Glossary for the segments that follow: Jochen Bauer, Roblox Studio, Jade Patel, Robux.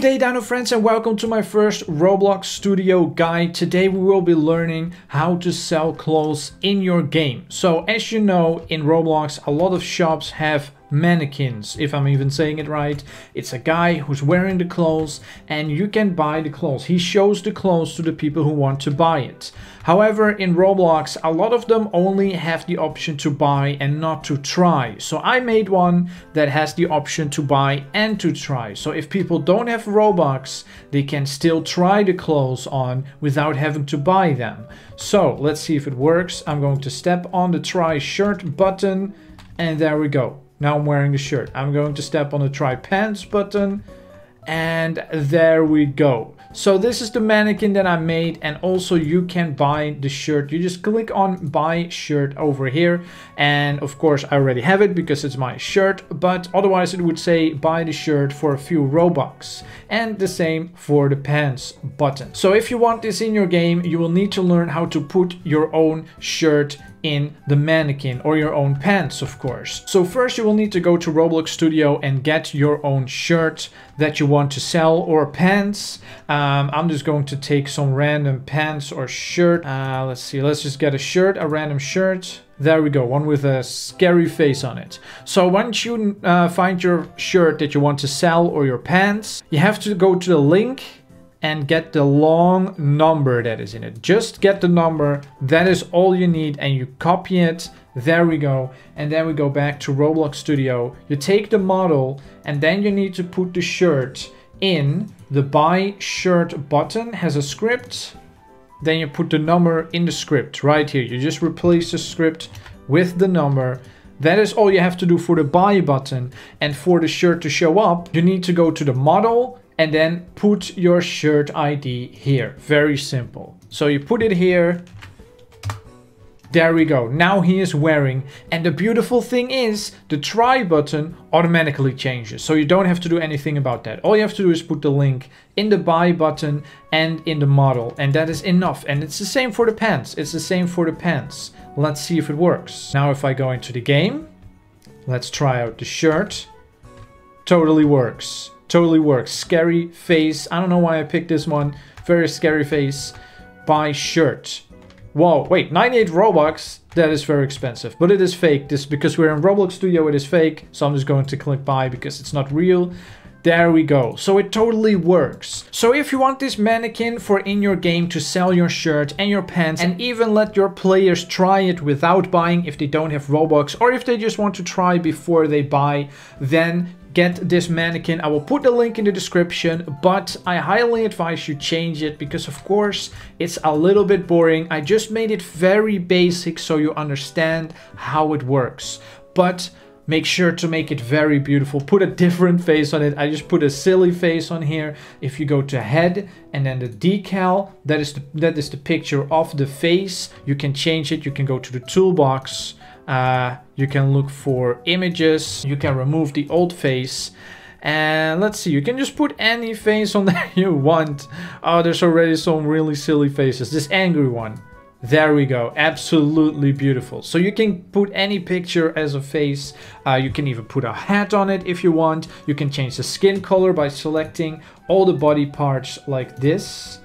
Good day Dino friends and welcome to my first Roblox Studio guide. Today we will be learning how to sell clothes in your game. So as you know, in Roblox a lot of shops have mannequins, if I'm even saying it right. It's a guy who's wearing the clothes and you can buy the clothes. He shows the clothes to the people who want to buy it. However, in Roblox a lot of them only have the option to buy and not to try. So I made one that has the option to buy and to try. So if people don't have Robux, they can still try the clothes on without having to buy them. So let's see if it works. I'm going to step on the try shirt button and there we go. Now I'm wearing the shirt. I'm going to step on the try pants button and there we go. So this is the mannequin that I made, and also you can buy the shirt. You just click on buy shirt over here, and of course I already have it because it's my shirt, but otherwise it would say buy the shirt for a few Robux, and the same for the pants button. So if you want this in your game, you will need to learn how to put your own shirt in the mannequin, or your own pants of course. So first you will need to go to Roblox Studio and get your own shirt that you want to sell, or pants. I'm just going to take some random pants or shirt. Let's see, let's just get a shirt, a random shirt. There we go, one with a scary face on it. So once you find your shirt that you want to sell, or your pants, you have to go to the link and get the long number that is in it. Just get the number, that is all you need, and you copy it. There we go. And then we go back to Roblox Studio. You take the model and then you need to put the shirt in. The buy shirt button has a script. Then you put the number in the script right here. You just replace the script with the number. That is all you have to do for the buy button. And for the shirt to show up, you need to go to the model and then put your shirt ID here. Very simple. So you put it here. There we go. Now he is wearing. And the beautiful thing is the try button automatically changes. So you don't have to do anything about that. All you have to do is put the link in the buy button and in the model. And that is enough. And it's the same for the pants. It's the same for the pants. Let's see if it works. Now if I go into the game, let's try out the shirt. Totally works. Totally works. Scary face. I don't know why I picked this one. Very scary face. Buy shirt. Whoa, wait, 98 Robux. That is very expensive, but it is fake. This because we're in Roblox Studio, it is fake. So I'm just going to click buy because it's not real. There we go. So it totally works. So if you want this mannequin for in your game to sell your shirt and your pants, and even let your players try it without buying if they don't have Robux, or if they just want to try before they buy, then get this mannequin. I will put the link in the description, but I highly advise you change it because of course it's a little bit boring. I just made it very basic so you understand how it works, but make sure to make it very beautiful. Put a different face on it. I just put a silly face on here. If you go to head and then the decal, that is the picture of the face. You can change it. You can go to the toolbox. You can look for images. You can remove the old face. And let's see, you can just put any face on that you want. Oh, there's already some really silly faces. This angry one. There we go. Absolutely beautiful. So you can put any picture as a face. You can even put a hat on it if you want. You can change the skin color by selecting all the body parts like this.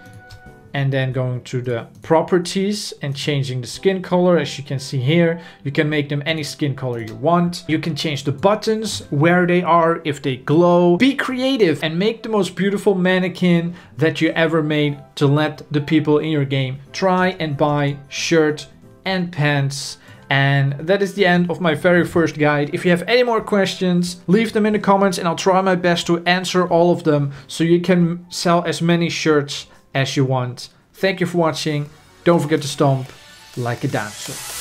And then going to the properties and changing the skin color. As you can see here, you can make them any skin color you want. You can change the buttons, where they are, if they glow. Be creative and make the most beautiful mannequin that you ever made to let the people in your game try and buy shirt and pants. And that is the end of my very first guide. If you have any more questions, leave them in the comments and I'll try my best to answer all of them so you can sell as many shirts as you want. Thank you for watching. Don't forget to stomp like a dancer.